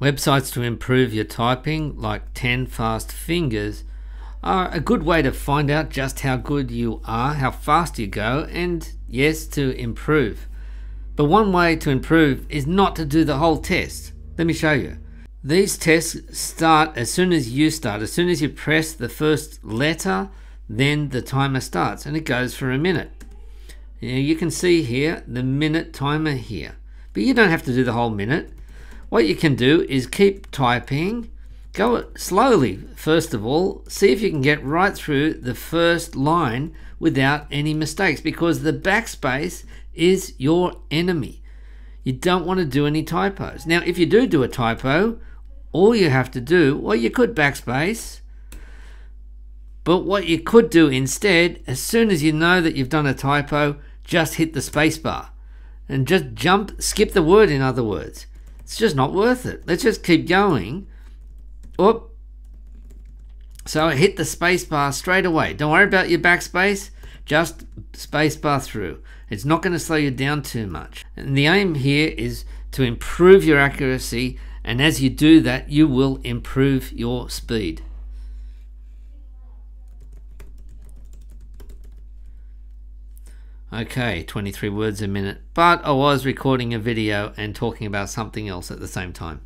Websites to improve your typing, like 10 Fast Fingers, are a good way to find out just how good you are, how fast you go, and yes, to improve. But one way to improve is not to do the whole test. Let me show you. These tests start as soon as you start. As soon as you press the first letter, then the timer starts, and it goes for a minute. Now you can see here the minute timer here, but you don't have to do the whole minute. What you can do is keep typing. Go slowly, first of all, see if you can get right through the first line without any mistakes, because the backspace is your enemy. You don't want to do any typos. Now, if you do a typo, all you have to do, well, you could backspace, but what you could do instead, as soon as you know that you've done a typo, just hit the spacebar and just skip the word, in other words. It's just not worth it. Let's just keep going. Oop. So I hit the spacebar straight away. Don't worry about your backspace, just spacebar through. It's not going to slow you down too much. And the aim here is to improve your accuracy, and as you do that, you will improve your speed. Okay, 23 words a minute, but I was recording a video and talking about something else at the same time.